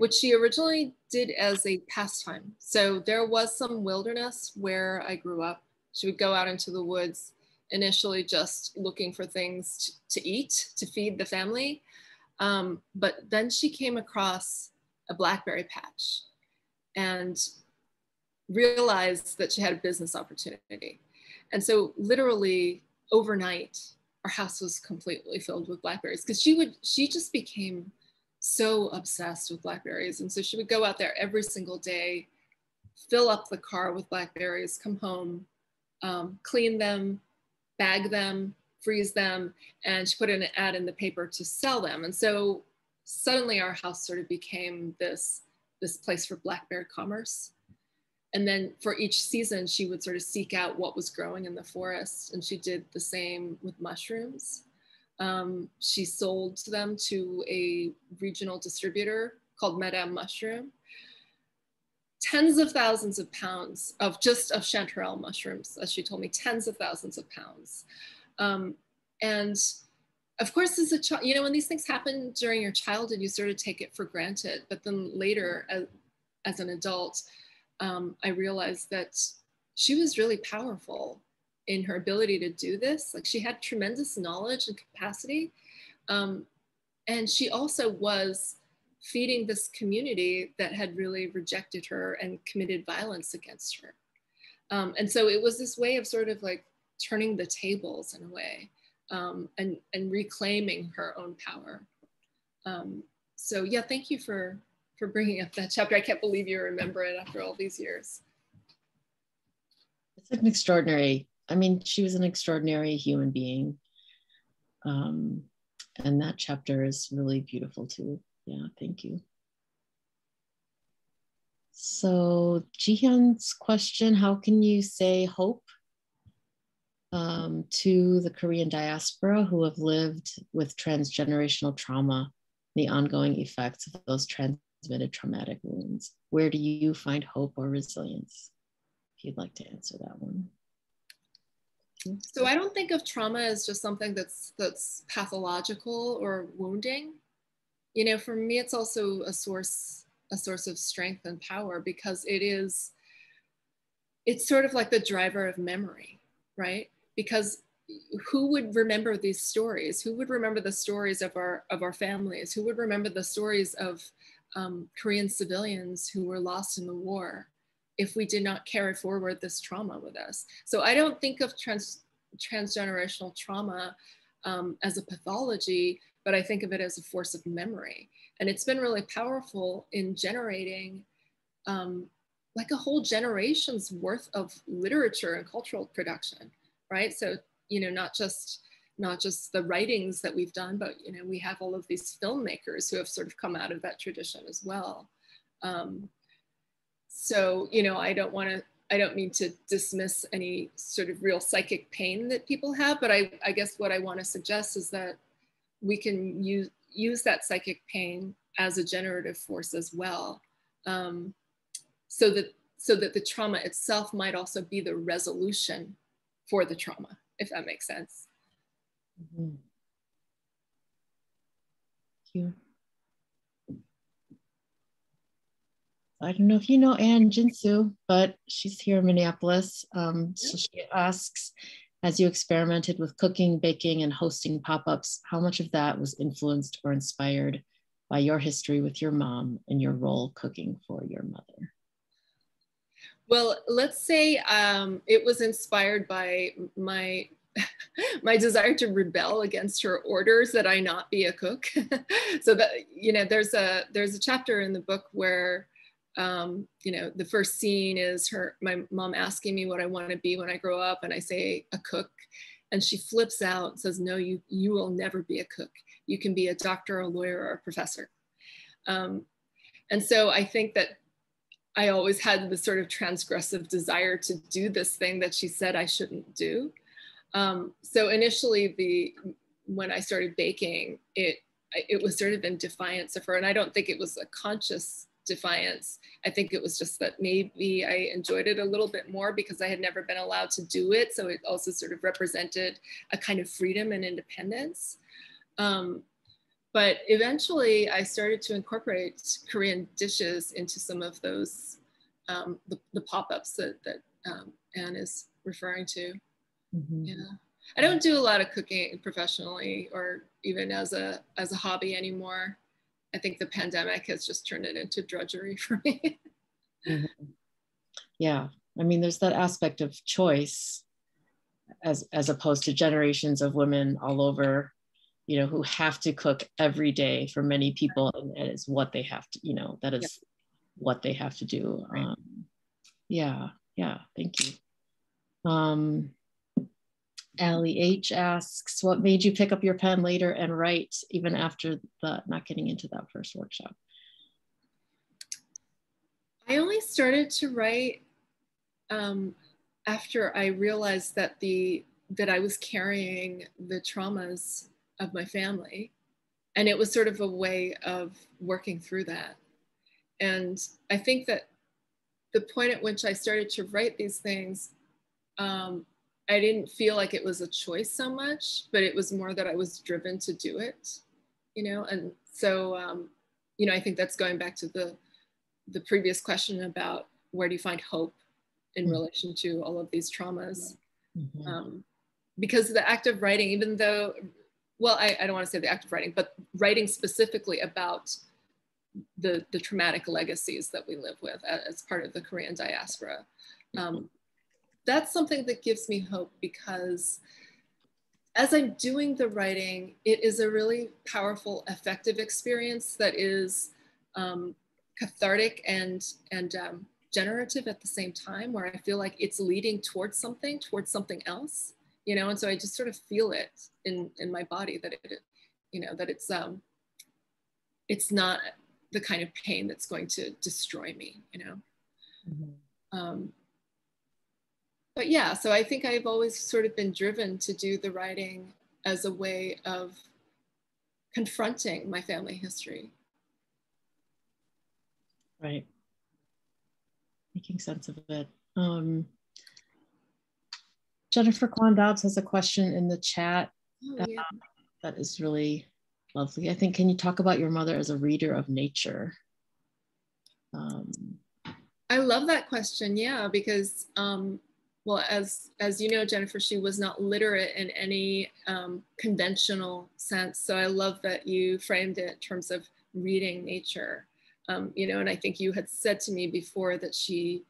which she originally did as a pastime. So there was some wilderness where I grew up. She would go out into the woods initially just looking for things to eat, to feed the family. Um, but then she came across a blackberry patch and realized that she had a business opportunity. And so literally overnight, our house was completely filled with blackberries because she would, she just became so obsessed with blackberries. And so she would go out there every single day, fill up the car with blackberries, come home, um, clean them, bag them, freeze them, and she put an ad in the paper to sell them. And so suddenly our house sort of became this, this place for blackberry commerce. And then for each season, she would sort of seek out what was growing in the forest. And she did the same with mushrooms. Um, she sold them to a regional distributor called Madame Mushroom. Tens of thousands of pounds of just of chanterelle mushrooms, as she told me, tens of thousands of pounds. Um, and of course, as a child, you know, when these things happen during your childhood, you sort of take it for granted. But then later, as, as an adult, um, I realized that she was really powerful in her ability to do this. Like she had tremendous knowledge and capacity. Um, and she also was feeding this community that had really rejected her and committed violence against her. Um, and so it was this way of sort of like turning the tables in a way um, and, and reclaiming her own power. Um, so yeah, thank you for, for bringing up that chapter. I can't believe you remember it after all these years. It's an extraordinary, I mean, she was an extraordinary human being. Um, and that chapter is really beautiful too. Yeah, thank you. So Jihyun's question, how can you say hope um, to the Korean diaspora who have lived with transgenerational trauma, the ongoing effects of those transmitted traumatic wounds? Where do you find hope or resilience? If you'd like to answer that one. So I don't think of trauma as just something that's, that's pathological or wounding. You know, for me, it's also a source a source of strength and power, because it is, it's sort of like the driver of memory, right? Because who would remember these stories? Who would remember the stories of our, of our families? Who would remember the stories of um, Korean civilians who were lost in the war if we did not carry forward this trauma with us? So I don't think of trans transgenerational trauma um, as a pathology, but I think of it as a force of memory. And it's been really powerful in generating um, like a whole generation's worth of literature and cultural production, right? So, you know, not just, not just the writings that we've done, but, you know, we have all of these filmmakers who have sort of come out of that tradition as well. Um, so, you know, I don't want to, I don't mean to dismiss any sort of real psychic pain that people have, but I, I guess what I want to suggest is that we can use, use that psychic pain as a generative force as well. Um, so that, so that the trauma itself might also be the resolution for the trauma, if that makes sense. Mm-hmm. Thank you. I don't know if you know Anne Jinsu, but she's here in Minneapolis. Um, so she asks, as you experimented with cooking, baking, and hosting pop-ups, how much of that was influenced or inspired by your history with your mom and your role cooking for your mother? Well, let's say um, it was inspired by my my desire to rebel against her orders that I not be a cook. So that, you know, there's a there's a chapter in the book where um, you know, the first scene is her, my mom asking me what I want to be when I grow up, and I say a cook, and she flips out and says, no, you you will never be a cook. You can be a doctor, a lawyer, or a professor. Um, and so I think that I always had this sort of transgressive desire to do this thing that she said I shouldn't do. Um, so initially, the when I started baking, it it was sort of in defiance of her, and I don't think it was a conscious defiance. I think it was just that maybe I enjoyed it a little bit more because I had never been allowed to do it. So it also sort of represented a kind of freedom and independence. Um, But eventually I started to incorporate Korean dishes into some of those, um, the, the pop-ups that, that um, Anne is referring to. Mm-hmm. Yeah, I don't do a lot of cooking professionally or even as a, as a hobby anymore. I think the pandemic has just turned it into drudgery for me. Mm-hmm. Yeah, I mean, there's that aspect of choice as, as opposed to generations of women all over, you know, who have to cook every day for many people, and that is what they have to, you know, that is yeah. what they have to do. Um, yeah, yeah, thank you. Um, Allie H asks, what made you pick up your pen later and write even after the, not getting into that first workshop? I only started to write um, after I realized that the, that I was carrying the traumas of my family. And it was sort of a way of working through that. And I think that the point at which I started to write these things, um, I didn't feel like it was a choice so much, but it was more that I was driven to do it, you know? And so, um, you know, I think that's going back to the, the previous question about where do you find hope in mm-hmm. relation to all of these traumas? Mm-hmm. Um, because the act of writing, even though Well, I, I don't want to say the act of writing, but writing specifically about the, the traumatic legacies that we live with as part of the Korean diaspora. Um, that's something that gives me hope, because as I'm doing the writing, it is a really powerful, effective experience that is um, cathartic and, and um, generative at the same time, where I feel like it's leading towards something, towards something else. You know, and so I just sort of feel it in, in my body that it, you know, that it's, um, it's not the kind of pain that's going to destroy me, you know? Mm-hmm. Um, but yeah, so I think I've always sort of been driven to do the writing as a way of confronting my family history. Right. Making sense of it. Um... Jennifer Kwan Dobbs has a question in the chat. Oh, yeah. um, that is really lovely. I think, can you talk about your mother as a reader of nature? Um, I love that question, yeah, because, um, well, as, as you know, Jennifer, she was not literate in any um, conventional sense. So I love that you framed it in terms of reading nature, um, you know, and I think you had said to me before that she,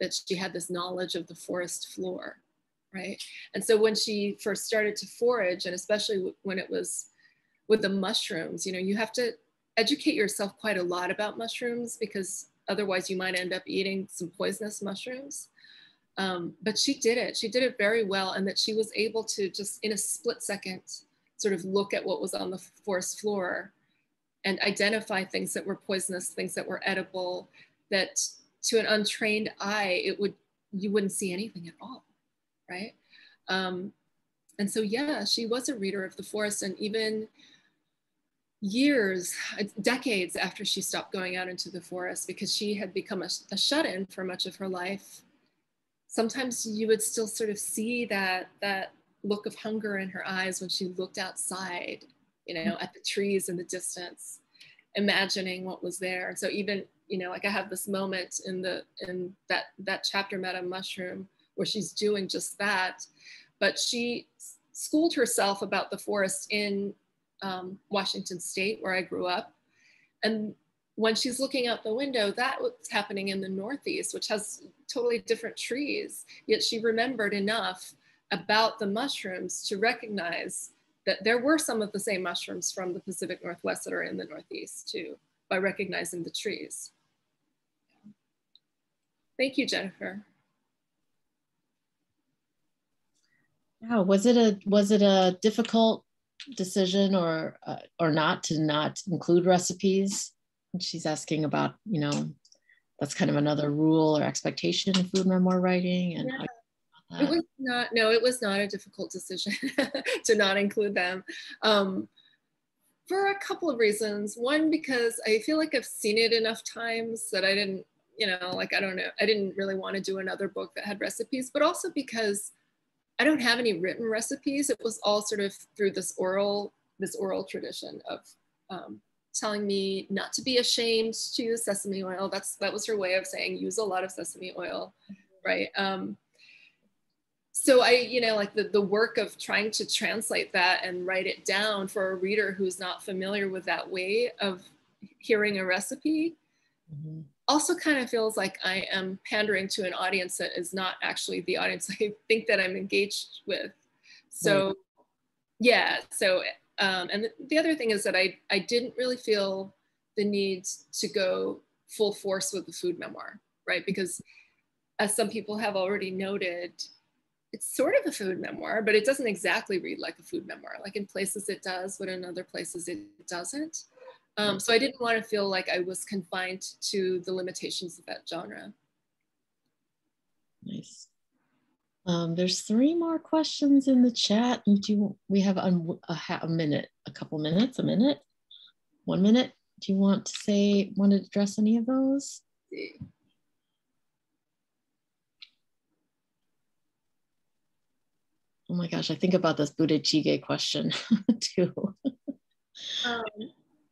that she had this knowledge of the forest floor, right? And so when she first started to forage, and especially when it was with the mushrooms, you know, you have to educate yourself quite a lot about mushrooms because otherwise you might end up eating some poisonous mushrooms. Um, but she did it, she did it very well, and that she was able to just in a split second sort of look at what was on the forest floor and identify things that were poisonous, things that were edible, that to an untrained eye, it would, you wouldn't see anything at all, right? Um, and so, yeah, she was a reader of the forest, and even years, decades after she stopped going out into the forest, because she had become a, a shut-in for much of her life, sometimes you would still sort of see that, that look of hunger in her eyes when she looked outside, you know, at the trees in the distance, imagining what was there. So even, you know, like I have this moment in the in that that chapter, Madame Mushroom, where she's doing just that, but she schooled herself about the forest in um, Washington State, where I grew up. And when she's looking out the window, that was happening in the Northeast, which has totally different trees, yet she remembered enough about the mushrooms to recognize that there were some of the same mushrooms from the Pacific Northwest that are in the Northeast too, by recognizing the trees. Thank you, Jennifer. Wow, was it a was it a difficult decision or uh, or not to not include recipes? And she's asking about, you know, that's kind of another rule or expectation in food memoir writing. And yeah. It was not, no, it was not a difficult decision to not include them um, for a couple of reasons. One, because I feel like I've seen it enough times that I didn't, you know, like, I don't know, I didn't really want to do another book that had recipes, but also because I don't have any written recipes. It was all sort of through this oral, this oral tradition of um, telling me not to be ashamed to use sesame oil. That's, that was her way of saying, use a lot of sesame oil, right? Um, So I, you know, like the, the work of trying to translate that and write it down for a reader who's not familiar with that way of hearing a recipe mm-hmm. also kind of feels like I am pandering to an audience that is not actually the audience I think that I'm engaged with. So right. yeah, so, um, and the, the other thing is that I, I didn't really feel the need to go full force with the food memoir, right? Because as some people have already noted, it's sort of a food memoir, but it doesn't exactly read like a food memoir. Like in places it does, but in other places it doesn't. Um, so I didn't want to feel like I was confined to the limitations of that genre. Nice. Um, there's three more questions in the chat. And do we have a, a minute, a couple minutes, a minute, one minute? Do you want to say, want to address any of those? Yeah. Oh my gosh, I think about this Buddha Jjigae question too. um,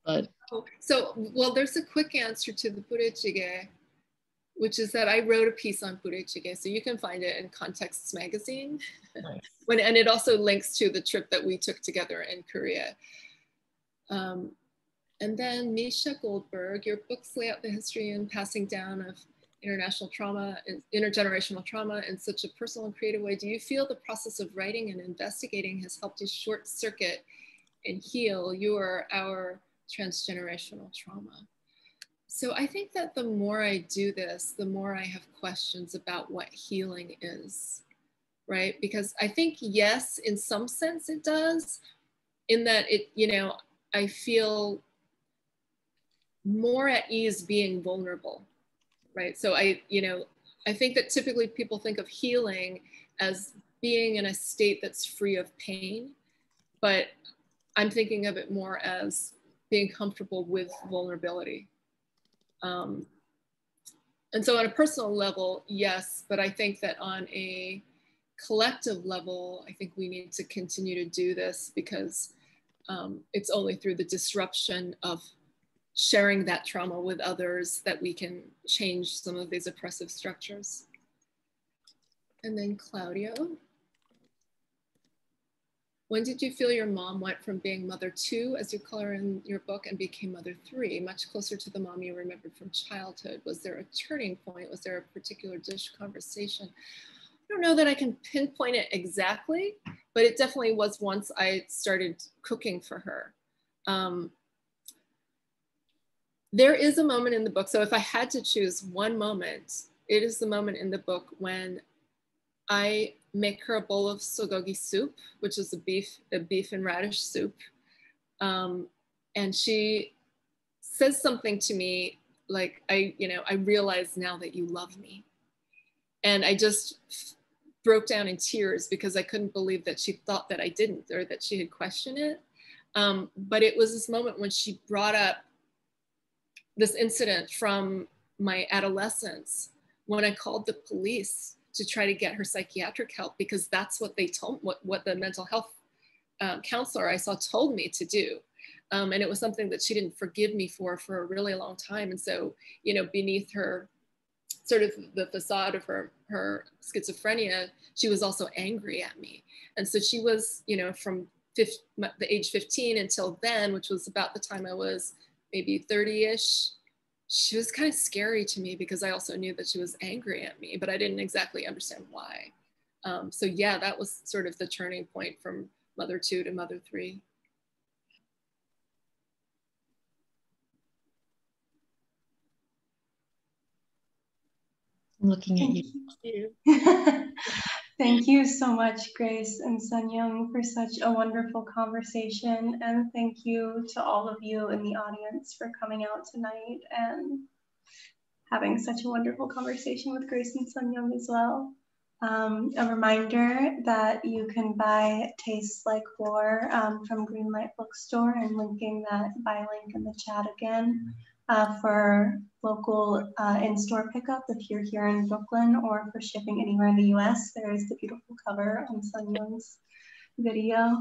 but so, well, there's a quick answer to the Buddha Jjigae, which is that I wrote a piece on Buddha Jjigae, so you can find it in Contexts Magazine. Nice. when, and it also links to the trip that we took together in Korea. Um, and then Misha Goldberg, your books lay out the history and passing down of international trauma, intergenerational trauma in such a personal and creative way. Do you feel the process of writing and investigating has helped you short circuit and heal your, our transgenerational trauma? So I think that the more I do this, the more I have questions about what healing is, right? Because I think, yes, in some sense it does, in that it, you know, I feel more at ease being vulnerable. Right. So I, you know, I think that typically people think of healing as being in a state that's free of pain, but I'm thinking of it more as being comfortable with vulnerability. Um, and so on a personal level, yes, but I think that on a collective level, I think we need to continue to do this because um, it's only through the disruption of sharing that trauma with others, that we can change some of these oppressive structures. And then Claudio. When did you feel your mom went from being mother two, as you call her in your book, and became mother three, much closer to the mom you remembered from childhood? Was there a turning point? Was there a particular dish, conversation? I don't know that I can pinpoint it exactly, but it definitely was once I started cooking for her. Um, there is a moment in the book, so if I had to choose one moment, it is the moment in the book when I make her a bowl of sogogi soup, which is a beef, a beef and radish soup. Um, and she says something to me like, I, you know, I realize now that you love me. And I just broke down in tears because I couldn't believe that she thought that I didn't, or that she had questioned it. Um, but it was this moment when she brought up this incident from my adolescence, when I called the police to try to get her psychiatric help, because that's what they told, what, what the mental health uh, counselor I saw told me to do. Um, and it was something that she didn't forgive me for, for a really long time. And so, you know, beneath her sort of the facade of her, her schizophrenia, she was also angry at me. And so she was, you know, from fifteen, the age fifteen until then, which was about the time I was maybe thirty-ish, she was kind of scary to me because I also knew that she was angry at me, but I didn't exactly understand why. Um, so yeah, that was sort of the turning point from mother two to mother three. I'm looking at you. Thank you. Thank you so much, Grace and Sun Yung, for such a wonderful conversation. And thank you to all of you in the audience for coming out tonight and having such a wonderful conversation with Grace and Sun Yung as well. Um, a reminder that you can buy Tastes Like War um, from Greenlight Bookstore, and linking that buy link in the chat again. Uh, for local uh, in-store pickup if you're here in Brooklyn, or for shipping anywhere in the U S. There is the beautiful cover on Sun Yung's video.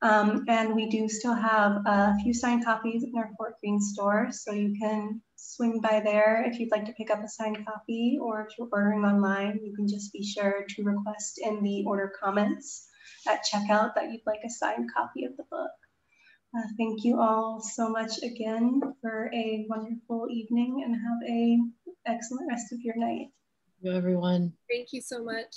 Um, and we do still have a few signed copies in our Fort Greene store, so you can swing by there if you'd like to pick up a signed copy, or if you're ordering online, you can just be sure to request in the order comments at checkout that you'd like a signed copy of the book. Uh, thank you all so much again for a wonderful evening, and have an excellent rest of your night. Thank you, everyone. Thank you so much.